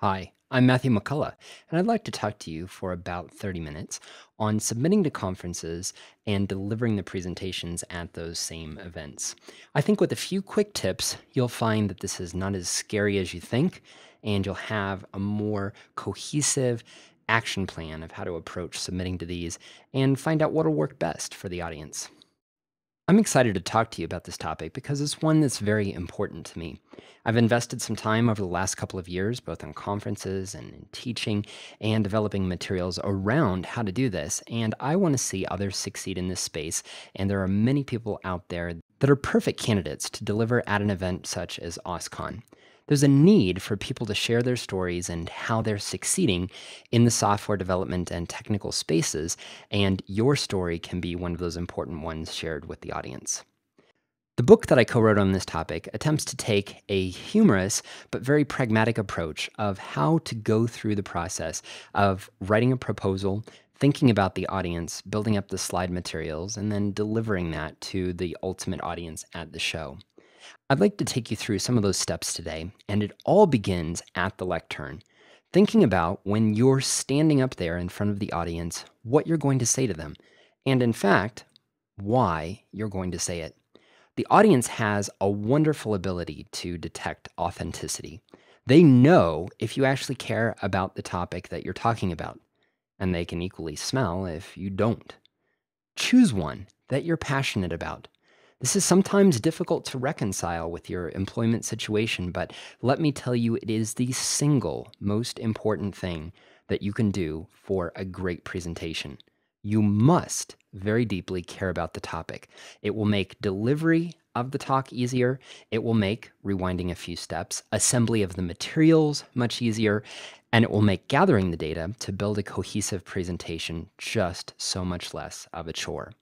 Hi, I'm Matthew McCullough, and I'd like to talk to you for about 30 minutes on submitting to conferences and delivering the presentations at those same events. I think with a few quick tips, you'll find that this is not as scary as you think, and you'll have a more cohesive action plan of how to approach submitting to these and find out what'll work best for the audience. I'm excited to talk to you about this topic because it's one that's very important to me. I've invested some time over the last couple of years, both on conferences and in teaching and developing materials around how to do this, and I want to see others succeed in this space, and there are many people out there that are perfect candidates to deliver at an event such as OSCON. There's a need for people to share their stories and how they're succeeding in the software development and technical spaces, and your story can be one of those important ones shared with the audience. The book that I co-wrote on this topic attempts to take a humorous but very pragmatic approach of how to go through the process of writing a proposal, thinking about the audience, building up the slide materials, and then delivering that to the ultimate audience at the show. I'd like to take you through some of those steps today, and it all begins at the lectern, thinking about when you're standing up there in front of the audience, what you're going to say to them, and in fact, why you're going to say it. The audience has a wonderful ability to detect authenticity. They know if you actually care about the topic that you're talking about, and they can equally smell if you don't. Choose one that you're passionate about. This is sometimes difficult to reconcile with your employment situation, but let me tell you, it is the single most important thing that you can do for a great presentation. You must very deeply care about the topic. It will make delivery of the talk easier. It will make, rewinding a few steps, assembly of the materials much easier, and it will make gathering the data to build a cohesive presentation just so much less of a chore.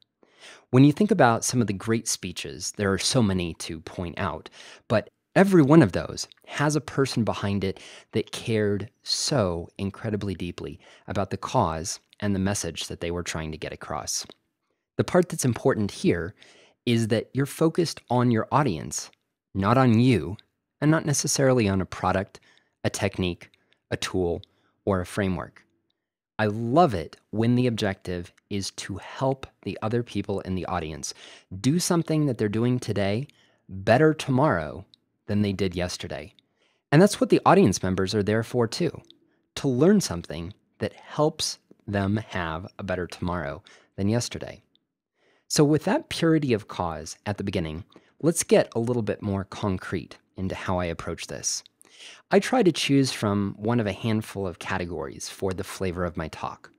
When you think about some of the great speeches, there are so many to point out, but every one of those has a person behind it that cared so incredibly deeply about the cause and the message that they were trying to get across. The part that's important here is that you're focused on your audience, not on you, and not necessarily on a product, a technique, a tool, or a framework. I love it when the objective is to help the other people in the audience do something that they're doing today better tomorrow than they did yesterday. And that's what the audience members are there for too, to learn something that helps them have a better tomorrow than yesterday. So with that purity of cause at the beginning, let's get a little bit more concrete into how I approach this. I try to choose from one of a handful of categories for the flavor of my talk.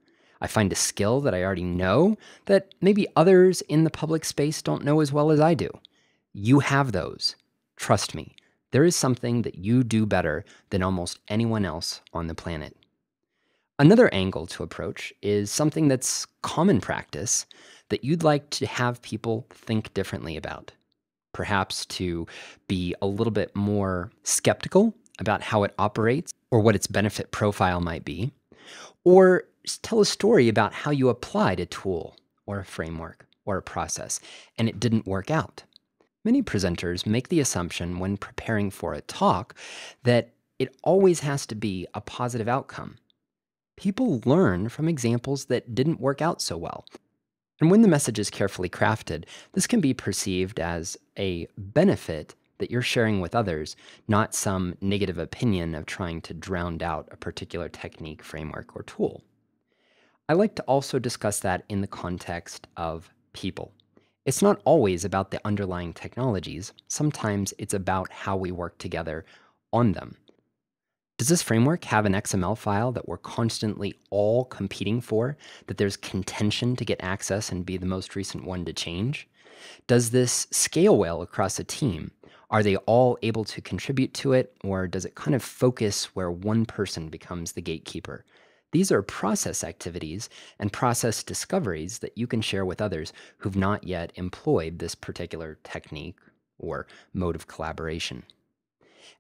I find a skill that I already know that maybe others in the public space don't know as well as I do. You have those. Trust me, there is something that you do better than almost anyone else on the planet. Another angle to approach is something that's common practice that you'd like to have people think differently about. Perhaps to be a little bit more skeptical about how it operates or what its benefit profile might be, or tell a story about how you applied a tool or a framework or a process and it didn't work out. Many presenters make the assumption when preparing for a talk that it always has to be a positive outcome. People learn from examples that didn't work out so well. And when the message is carefully crafted, this can be perceived as a benefit that you're sharing with others, not some negative opinion of trying to drown out a particular technique, framework, or tool. I like to also discuss that in the context of people. It's not always about the underlying technologies. Sometimes it's about how we work together on them. Does this framework have an XML file that we're constantly all competing for, that there's contention to get access and be the most recent one to change? Does this scale well across a team? Are they all able to contribute to it, or does it kind of focus where one person becomes the gatekeeper? These are process activities and process discoveries that you can share with others who've not yet employed this particular technique or mode of collaboration.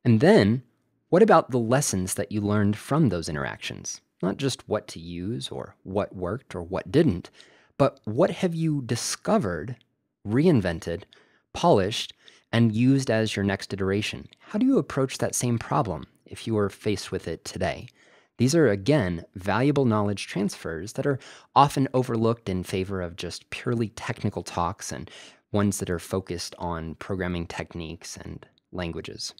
And then, what about the lessons that you learned from those interactions? Not just what to use or what worked or what didn't, but what have you discovered, reinvented, polished, and used as your next iteration? How do you approach that same problem if you were faced with it today. These are, again, valuable knowledge transfers that are often overlooked in favor of just purely technical talks and ones that are focused on programming techniques and languages.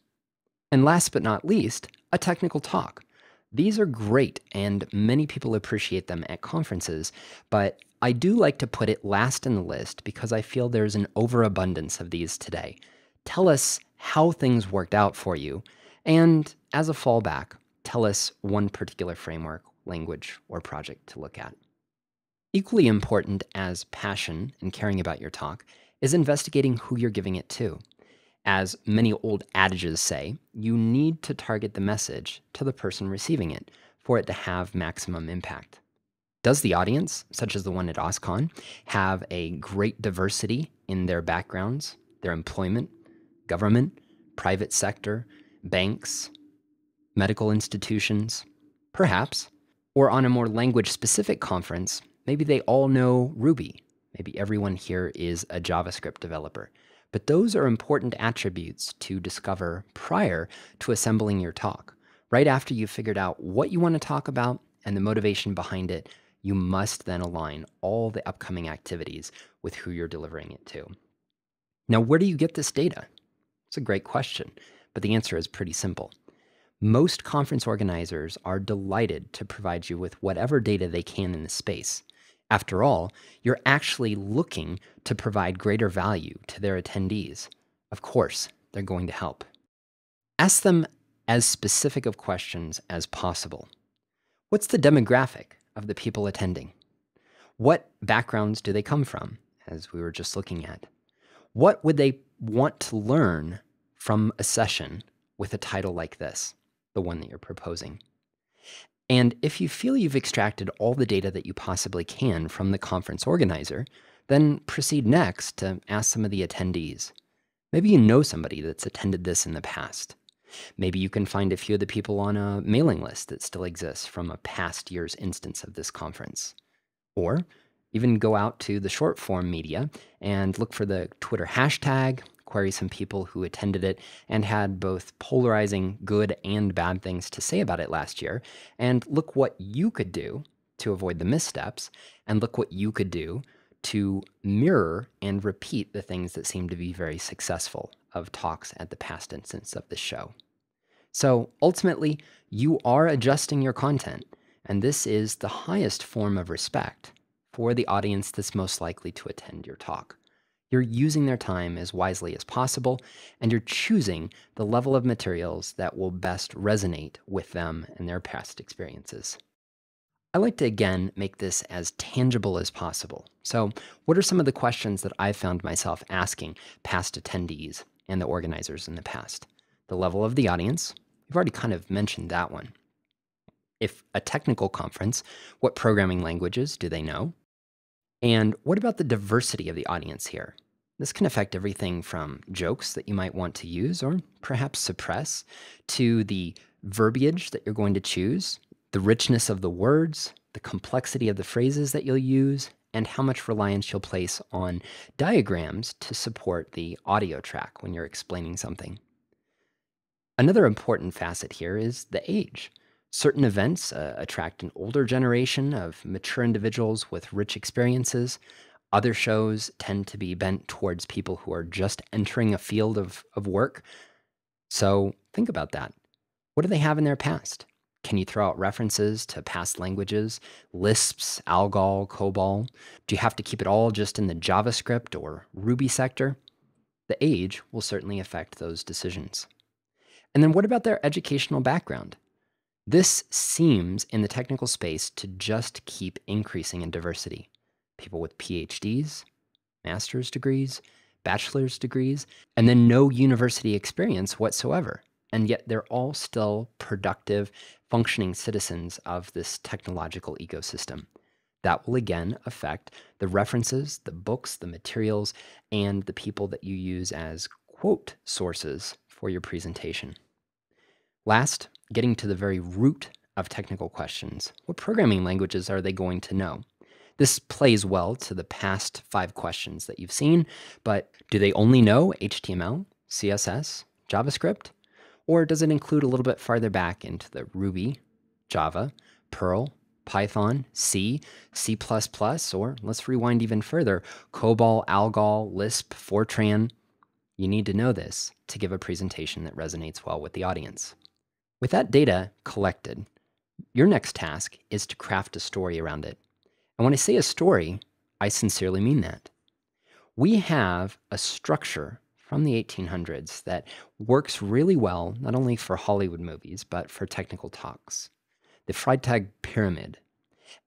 And last but not least, a technical talk. These are great, and many people appreciate them at conferences, but I do like to put it last in the list because I feel there's an overabundance of these today. Tell us how things worked out for you, and as a fallback, tell us one particular framework, language, or project to look at. Equally important as passion and caring about your talk is investigating who you're giving it to. As many old adages say, you need to target the message to the person receiving it for it to have maximum impact. Does the audience, such as the one at OSCON, have a great diversity in their backgrounds, their employment, government, private sector, banks, medical institutions? Perhaps. Or on a more language-specific conference, maybe they all know Ruby. Maybe everyone here is a JavaScript developer. But those are important attributes to discover prior to assembling your talk. Right after you've figured out what you want to talk about and the motivation behind it, you must then align all the upcoming activities with who you're delivering it to. Now, where do you get this data? It's a great question, but the answer is pretty simple. Most conference organizers are delighted to provide you with whatever data they can in the space. After all, you're actually looking to provide greater value to their attendees. Of course, they're going to help. Ask them as specific of questions as possible. What's the demographic of the people attending? What backgrounds do they come from, as we were just looking at? What would they want to learn from a session with a title like this, the one that you're proposing? And if you feel you've extracted all the data that you possibly can from the conference organizer, then proceed next to ask some of the attendees. Maybe you know somebody that's attended this in the past. Maybe you can find a few of the people on a mailing list that still exists from a past year's instance of this conference. Or even go out to the short form media and look for the Twitter hashtag, query some people who attended it and had both polarizing good and bad things to say about it last year, and look what you could do to avoid the missteps, and look what you could do to mirror and repeat the things that seem to be very successful of talks at the past instance of the show. So ultimately, you are adjusting your content, and this is the highest form of respect for the audience that's most likely to attend your talk. You're using their time as wisely as possible, and you're choosing the level of materials that will best resonate with them and their past experiences. I like to, again, make this as tangible as possible. So what are some of the questions that I've found myself asking past attendees and the organizers in the past? The level of the audience, we've already kind of mentioned that one. If a technical conference, what programming languages do they know? And what about the diversity of the audience here? This can affect everything from jokes that you might want to use or perhaps suppress, to the verbiage that you're going to choose, the richness of the words, the complexity of the phrases that you'll use, and how much reliance you'll place on diagrams to support the audio track when you're explaining something. Another important facet here is the age. Certain events attract an older generation of mature individuals with rich experiences. Other shows tend to be bent towards people who are just entering a field of work. So think about that. What do they have in their past? Can you throw out references to past languages, Lisps, ALGOL, COBOL? Do you have to keep it all just in the JavaScript or Ruby sector? The age will certainly affect those decisions. And then what about their educational background? This seems, in the technical space, to just keep increasing in diversity. People with PhDs, master's degrees, bachelor's degrees, and then no university experience whatsoever. And yet they're all still productive, functioning citizens of this technological ecosystem. That will again affect the references, the books, the materials, and the people that you use as quote sources for your presentation. Last, getting to the very root of technical questions. What programming languages are they going to know? This plays well to the past 5 questions that you've seen, but do they only know HTML, CSS, JavaScript? Or does it include a little bit farther back into the Ruby, Java, Perl, Python, C, C++, or let's rewind even further, COBOL, ALGOL, Lisp, Fortran. You need to know this to give a presentation that resonates well with the audience. With that data collected, your next task is to craft a story around it. And when I say a story, I sincerely mean that. We have a structure from the 1800s that works really well, not only for Hollywood movies, but for technical talks. The Freytag Pyramid.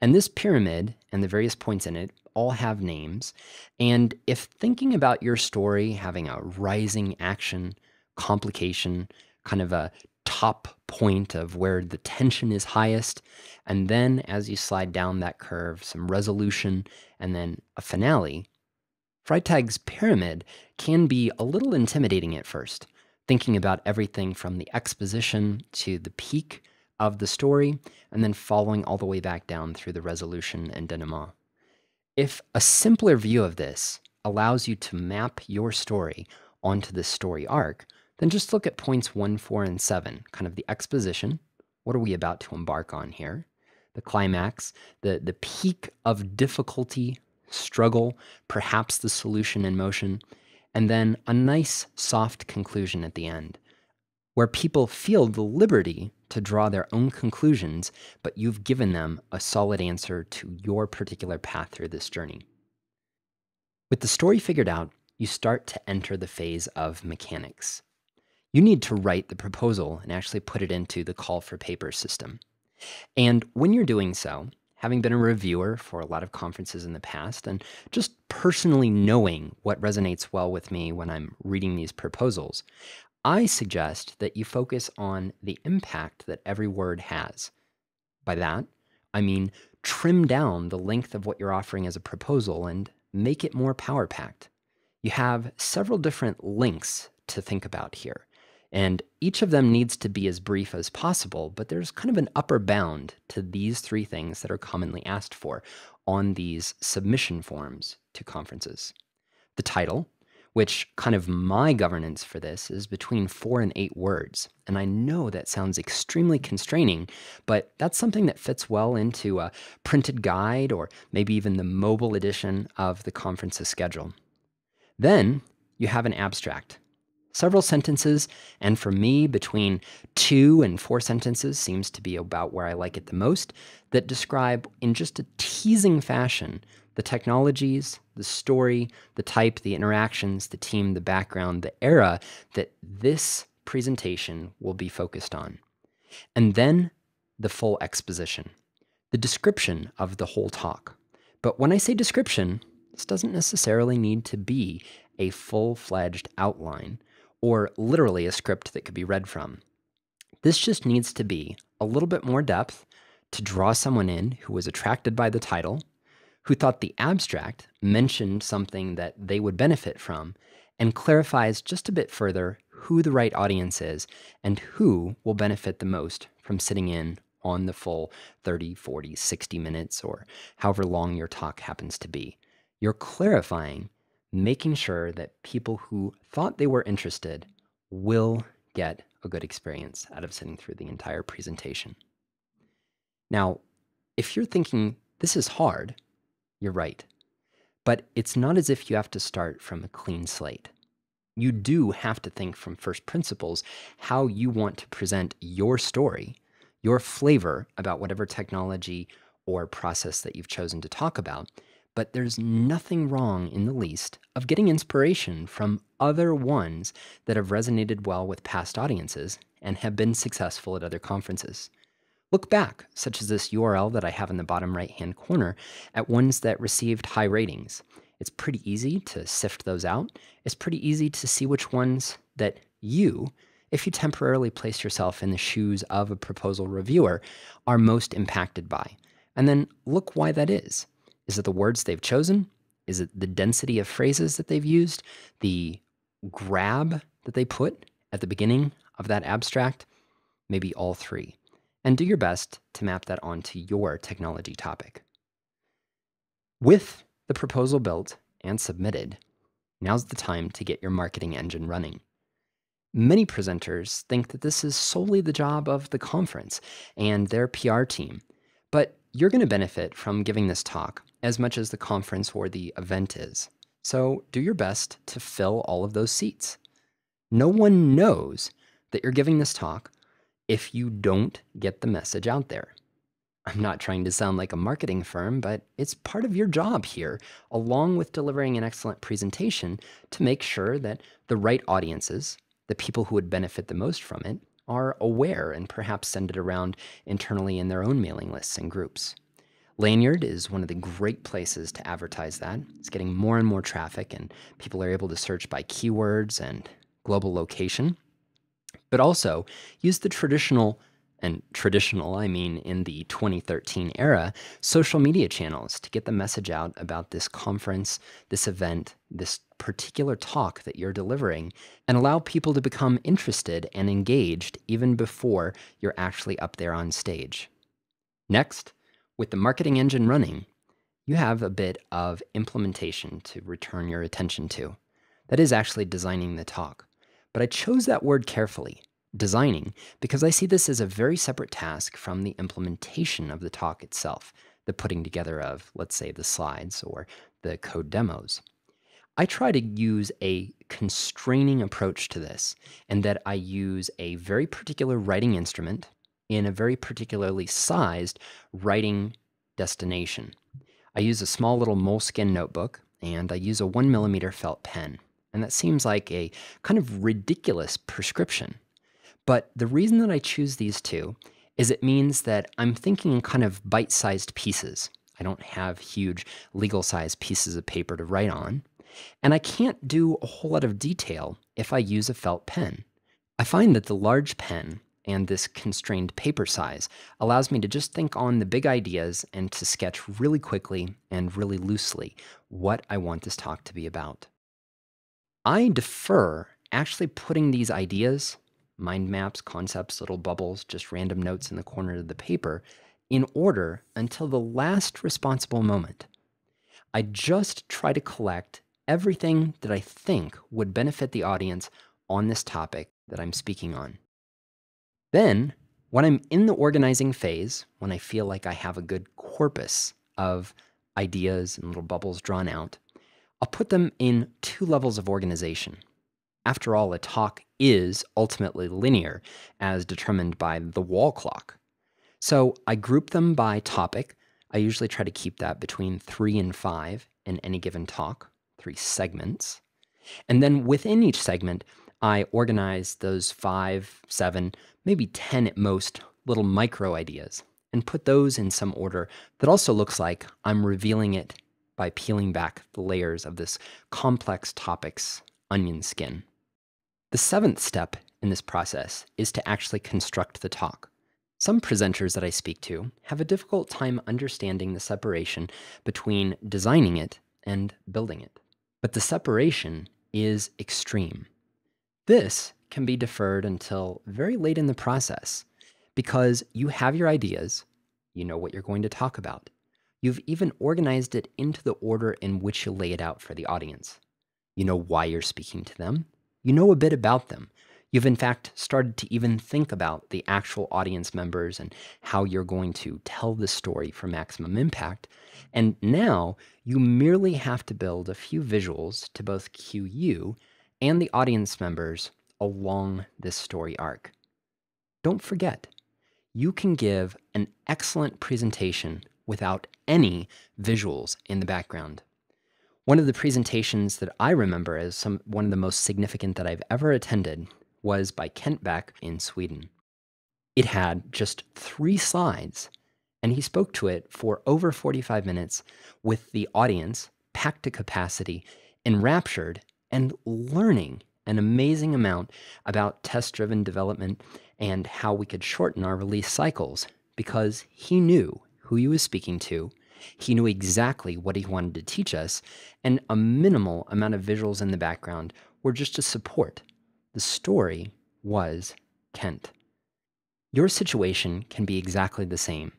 And this pyramid and the various points in it all have names. And if thinking about your story having a rising action, complication, kind of a top point of where the tension is highest, and then as you slide down that curve, some resolution, and then a finale, Freytag's Pyramid can be a little intimidating at first, thinking about everything from the exposition to the peak of the story, and then following all the way back down through the resolution and denouement. If a simpler view of this allows you to map your story onto this story arc, then just look at points 1, 4, and 7, kind of the exposition. What are we about to embark on here? The climax, the peak of difficulty, struggle, perhaps the solution in motion, and then a nice soft conclusion at the end, where people feel the liberty to draw their own conclusions, but you've given them a solid answer to your particular path through this journey. With the story figured out, you start to enter the phase of mechanics. You need to write the proposal and actually put it into the call for paper system. And when you're doing so, having been a reviewer for a lot of conferences in the past, and just personally knowing what resonates well with me when I'm reading these proposals, I suggest that you focus on the impact that every word has. By that, I mean trim down the length of what you're offering as a proposal and make it more power-packed. You have several different links to think about here, and each of them needs to be as brief as possible, but there's kind of an upper bound to these three things that are commonly asked for on these submission forms to conferences. The title, which kind of my governance for this is between 4 and 8 words. And I know that sounds extremely constraining, but that's something that fits well into a printed guide or maybe even the mobile edition of the conference's schedule. Then you have an abstract. Several sentences, and for me, between 2 and 4 sentences seems to be about where I like it the most, that describe in just a teasing fashion the technologies, the story, the type, the interactions, the team, the background, the era that this presentation will be focused on. And then the full exposition, the description of the whole talk. But when I say description, this doesn't necessarily need to be a full-fledged outline or literally a script that could be read from. This just needs to be a little bit more depth to draw someone in who was attracted by the title, who thought the abstract mentioned something that they would benefit from, and clarifies just a bit further who the right audience is and who will benefit the most from sitting in on the full 30, 40, 60 minutes, or however long your talk happens to be. You're clarifying, making sure that people who thought they were interested will get a good experience out of sitting through the entire presentation. Now, if you're thinking, this is hard, you're right, but it's not as if you have to start from a clean slate. You do have to think from first principles how you want to present your story, your flavor about whatever technology or process that you've chosen to talk about, but there's nothing wrong in the least of getting inspiration from other ones that have resonated well with past audiences and have been successful at other conferences. Look back, such as this URL that I have in the bottom right-hand corner, at ones that received high ratings. It's pretty easy to sift those out. It's pretty easy to see which ones that you, if you temporarily place yourself in the shoes of a proposal reviewer, are most impacted by. And then look why that is. Is it the words they've chosen? Is it the density of phrases that they've used? The grab that they put at the beginning of that abstract? Maybe all three. And do your best to map that onto your technology topic. With the proposal built and submitted, now's the time to get your marketing engine running. Many presenters think that this is solely the job of the conference and their PR team, but you're going to benefit from giving this talk as much as the conference or the event is. So do your best to fill all of those seats. No one knows that you're giving this talk if you don't get the message out there. I'm not trying to sound like a marketing firm, but it's part of your job here, along with delivering an excellent presentation, to make sure that the right audiences, the people who would benefit the most from it, are aware and perhaps send it around internally in their own mailing lists and groups. Lanyard is one of the great places to advertise that. It's getting more and more traffic, and people are able to search by keywords and global location. But also use the traditional, and traditional, I mean in the 2013 era, social media channels to get the message out about this conference, this event, this particular talk that you're delivering, and allow people to become interested and engaged even before you're actually up there on stage. Next, with the marketing engine running, you have a bit of implementation to return your attention to. That is actually designing the talk. But I chose that word carefully, designing, because I see this as a very separate task from the implementation of the talk itself, the putting together of, let's say, the slides or the code demos. I try to use a constraining approach to this, and that I use a very particular writing instrument in a very particularly sized writing destination. I use a small little moleskin notebook, and I use a 1mm felt pen. And that seems like a kind of ridiculous prescription. But the reason that I choose these two is it means that I'm thinking in kind of bite-sized pieces. I don't have huge legal-sized pieces of paper to write on. And I can't do a whole lot of detail if I use a felt pen. I find that the large pen and this constrained paper size allows me to just think on the big ideas and to sketch really quickly and really loosely what I want this talk to be about. I defer actually putting these ideas, mind maps, concepts, little bubbles, just random notes in the corner of the paper, in order until the last responsible moment. I just try to collect everything that I think would benefit the audience on this topic that I'm speaking on. Then, when I'm in the organizing phase, when I feel like I have a good corpus of ideas and little bubbles drawn out, I'll put them in two levels of organization. After all, a talk is ultimately linear, as determined by the wall clock. So I group them by topic. I usually try to keep that between 3 and 5 in any given talk, 3 segments. And then within each segment, I organize those 5, 7, maybe 10 at most little micro ideas and put those in some order that also looks like I'm revealing it by peeling back the layers of this complex topic's onion skin. The 7th step in this process is to actually construct the talk. Some presenters that I speak to have a difficult time understanding the separation between designing it and building it. But the separation is extreme. This can be deferred until very late in the process because you have your ideas, you know what you're going to talk about. You've even organized it into the order in which you lay it out for the audience. You know why you're speaking to them. You know a bit about them. You've in fact started to even think about the actual audience members and how you're going to tell the story for maximum impact. And now you merely have to build a few visuals to both cue you and the audience members along this story arc. Don't forget, you can give an excellent presentation without any visuals in the background. One of the presentations that I remember as one of the most significant that I've ever attended was by Kent Beck in Sweden. It had just 3 slides, and he spoke to it for over 45 minutes with the audience packed to capacity, enraptured, and learning an amazing amount about test-driven development and how we could shorten our release cycles because he knew who he was speaking to. He knew exactly what he wanted to teach us, and a minimal amount of visuals in the background were just to support. The story was Kent. Your situation can be exactly the same.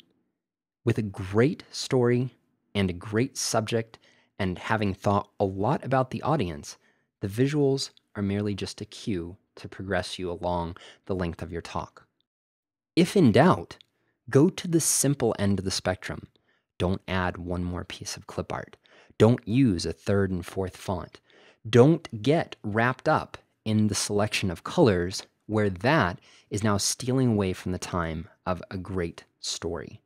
With a great story and a great subject and having thought a lot about the audience, the visuals are merely just a cue to progress you along the length of your talk. If in doubt, go to the simple end of the spectrum. Don't add one more piece of clip art. Don't use a third and fourth font. Don't get wrapped up in the selection of colors where that is now stealing away from the time of a great story.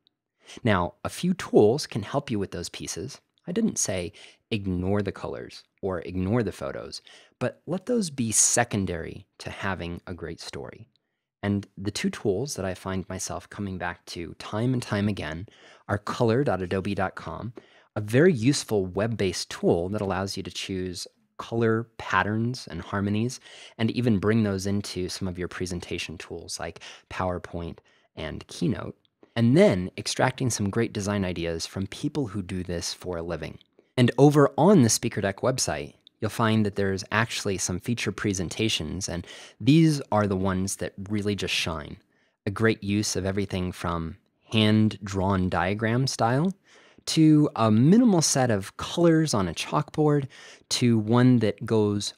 Now, a few tools can help you with those pieces. I didn't say ignore the colors or ignore the photos, but let those be secondary to having a great story. And the two tools that I find myself coming back to time and time again are color.adobe.com, a very useful web-based tool that allows you to choose color patterns and harmonies, and even bring those into some of your presentation tools like PowerPoint and Keynote. And then extracting some great design ideas from people who do this for a living. And over on the Speaker Deck website, you'll find that there's actually some feature presentations, and these are the ones that really just shine. A great use of everything from hand-drawn diagram style to a minimal set of colors on a chalkboard to one that goes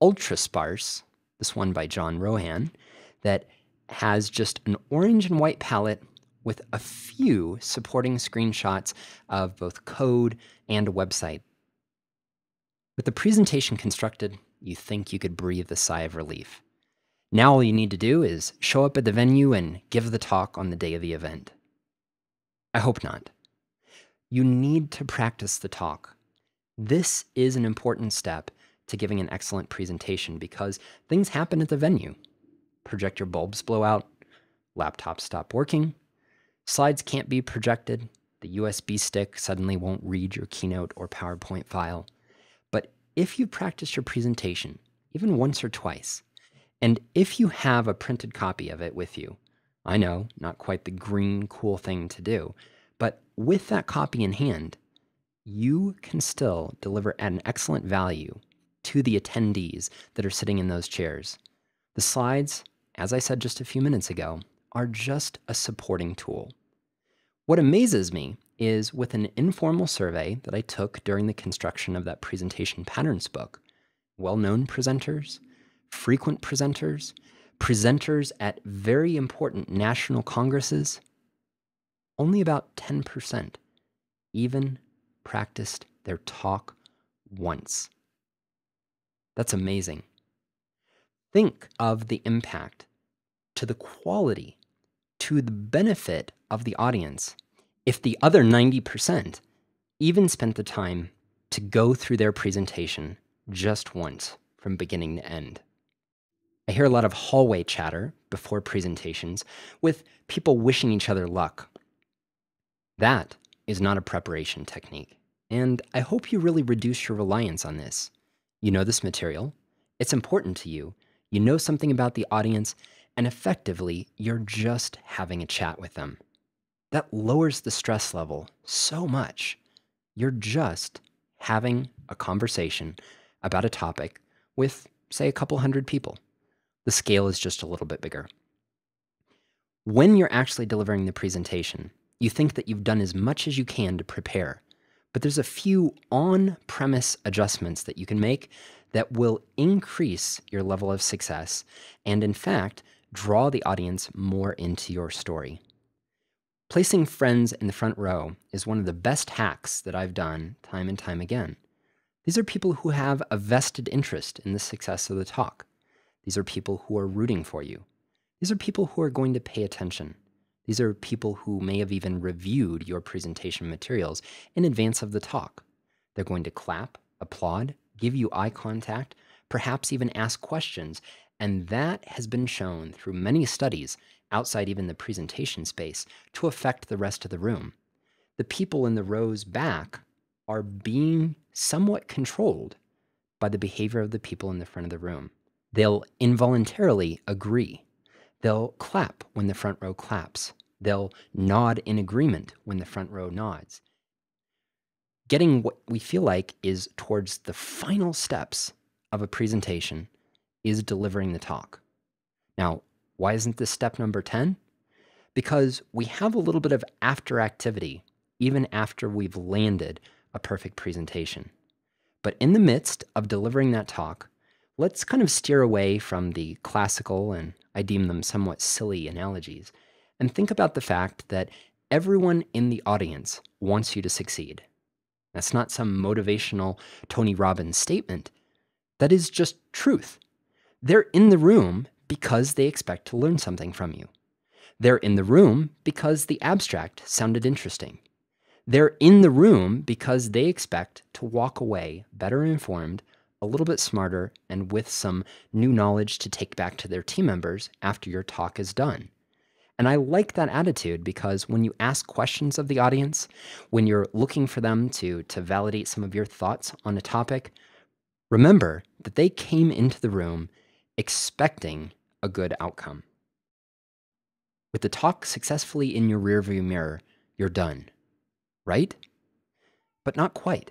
ultra sparse, this one by John Rohan, that has just an orange and white palette with a few supporting screenshots of both code and a website. With the presentation constructed, you think you could breathe a sigh of relief. Now all you need to do is show up at the venue and give the talk on the day of the event. I hope not. You need to practice the talk. This is an important step to giving an excellent presentation because things happen at the venue. Projector bulbs blow out, laptops stop working, slides can't be projected, the USB stick suddenly won't read your Keynote or PowerPoint file. But if you practice your presentation, even once or twice, and if you have a printed copy of it with you, I know, not quite the green cool thing to do, but with that copy in hand, you can still deliver at an excellent value to the attendees that are sitting in those chairs. The slides, as I said just a few minutes ago, are just a supporting tool. What amazes me is with an informal survey that I took during the construction of that presentation patterns book, well-known presenters, frequent presenters, presenters at very important national congresses, only about 10% even practiced their talk once. That's amazing. Think of the impact to the quality, to the benefit of the audience, if the other 90% even spent the time to go through their presentation just once from beginning to end. I hear a lot of hallway chatter before presentations with people wishing each other luck. That is not a preparation technique, and I hope you really reduce your reliance on this. You know this material, it's important to you, you know something about the audience, and effectively, you're just having a chat with them. That lowers the stress level so much. You're just having a conversation about a topic with, say, a couple hundred people. The scale is just a little bit bigger. When you're actually delivering the presentation, you think that you've done as much as you can to prepare, but there's a few on-premise adjustments that you can make that will increase your level of success and, in fact, draw the audience more into your story. Placing friends in the front row is one of the best hacks that I've done time and time again. These are people who have a vested interest in the success of the talk. These are people who are rooting for you. These are people who are going to pay attention. These are people who may have even reviewed your presentation materials in advance of the talk. They're going to clap, applaud, give you eye contact, perhaps even ask questions, and that has been shown through many studies outside even the presentation space to affect the rest of the room. The people in the rows back are being somewhat controlled by the behavior of the people in the front of the room. They'll involuntarily agree. They'll clap when the front row claps. They'll nod in agreement when the front row nods. Getting what we feel like is towards the final steps of a presentation is delivering the talk. Now, why isn't this step number 10? Because we have a little bit of after activity, even after we've landed a perfect presentation. But in the midst of delivering that talk, let's kind of steer away from the classical, and I deem them somewhat silly, analogies, and think about the fact that everyone in the audience wants you to succeed. That's not some motivational Tony Robbins statement. That is just truth. They're in the room because they expect to learn something from you. They're in the room because the abstract sounded interesting. They're in the room because they expect to walk away better informed, a little bit smarter, and with some new knowledge to take back to their team members after your talk is done. And I like that attitude because when you ask questions of the audience, when you're looking for them to validate some of your thoughts on a topic, remember that they came into the room expecting a good outcome. With the talk successfully in your rearview mirror, you're done, right? But not quite.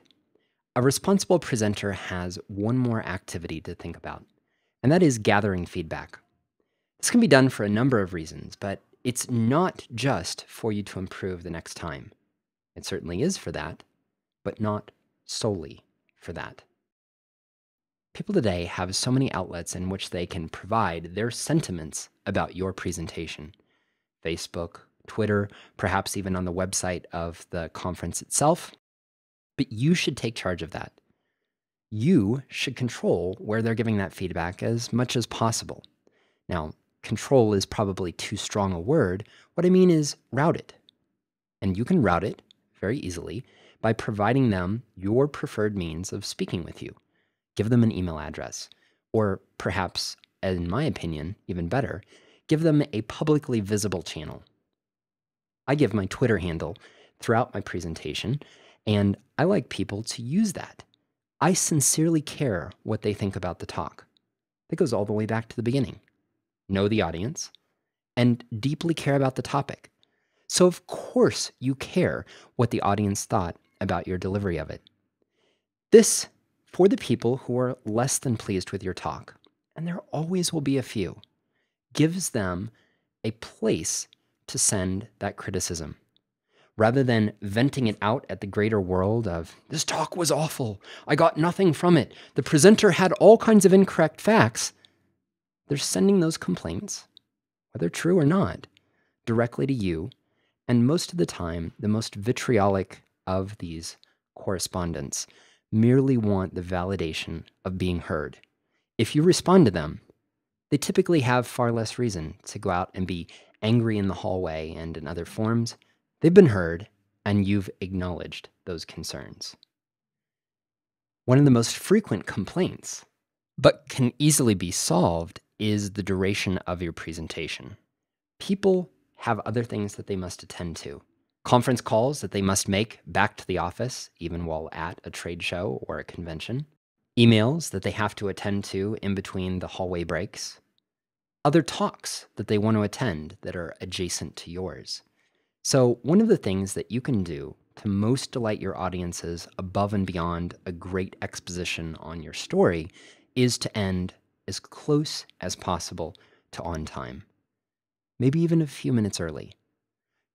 A responsible presenter has one more activity to think about, and that is gathering feedback. This can be done for a number of reasons, but it's not just for you to improve the next time. It certainly is for that, but not solely for that. People today have so many outlets in which they can provide their sentiments about your presentation. Facebook, Twitter, perhaps even on the website of the conference itself. But you should take charge of that. You should control where they're giving that feedback as much as possible. Now, control is probably too strong a word. What I mean is route it. And you can route it very easily by providing them your preferred means of speaking with you. Give them an email address, or perhaps, in my opinion, even better, give them a publicly visible channel. I give my Twitter handle throughout my presentation, and I like people to use that. I sincerely care what they think about the talk. That goes all the way back to the beginning. Know the audience, and deeply care about the topic. So of course you care what the audience thought about your delivery of it. This for the people who are less than pleased with your talk, and there always will be a few, gives them a place to send that criticism. Rather than venting it out at the greater world of, this talk was awful, I got nothing from it, the presenter had all kinds of incorrect facts, they're sending those complaints, whether true or not, directly to you, and most of the time, the most vitriolic of these correspondents merely want the validation of being heard. If you respond to them, they typically have far less reason to go out and be angry in the hallway and in other forms. They've been heard, and you've acknowledged those concerns. One of the most frequent complaints, but can easily be solved, is the duration of your presentation. People have other things that they must attend to. Conference calls that they must make back to the office, even while at a trade show or a convention, emails that they have to attend to in between the hallway breaks, other talks that they want to attend that are adjacent to yours. So one of the things that you can do to most delight your audiences above and beyond a great exposition on your story is to end as close as possible to on time, maybe even a few minutes early.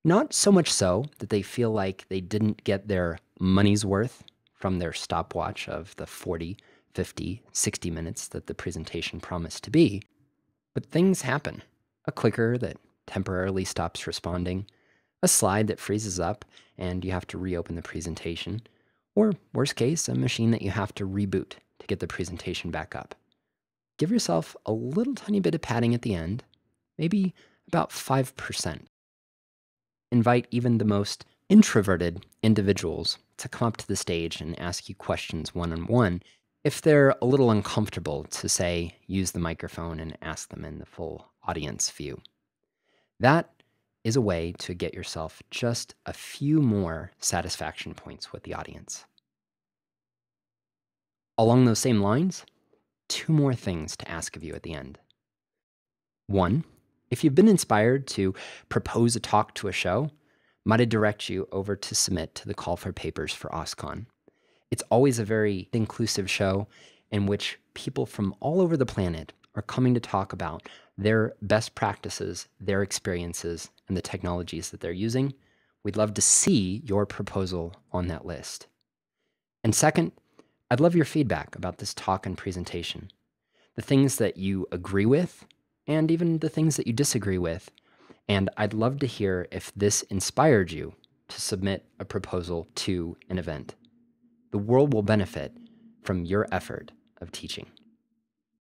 Not so much so that they feel like they didn't get their money's worth from their stopwatch of the 40, 50, 60 minutes that the presentation promised to be, but things happen. A clicker that temporarily stops responding, a slide that freezes up and you have to reopen the presentation, or worst case, a machine that you have to reboot to get the presentation back up. Give yourself a little tiny bit of padding at the end, maybe about 5%. Invite even the most introverted individuals to come up to the stage and ask you questions one-on-one if they're a little uncomfortable to, say, use the microphone and ask them in the full audience view. That is a way to get yourself just a few more satisfaction points with the audience. Along those same lines, two more things to ask of you at the end. One, if you've been inspired to propose a talk to a show, might I direct you over to submit to the call for papers for OSCON. It's always a very inclusive show in which people from all over the planet are coming to talk about their best practices, their experiences, and the technologies that they're using. We'd love to see your proposal on that list. And second, I'd love your feedback about this talk and presentation. the things that you agree with, and even the things that you disagree with. And I'd love to hear if this inspired you to submit a proposal to an event. The world will benefit from your effort of teaching.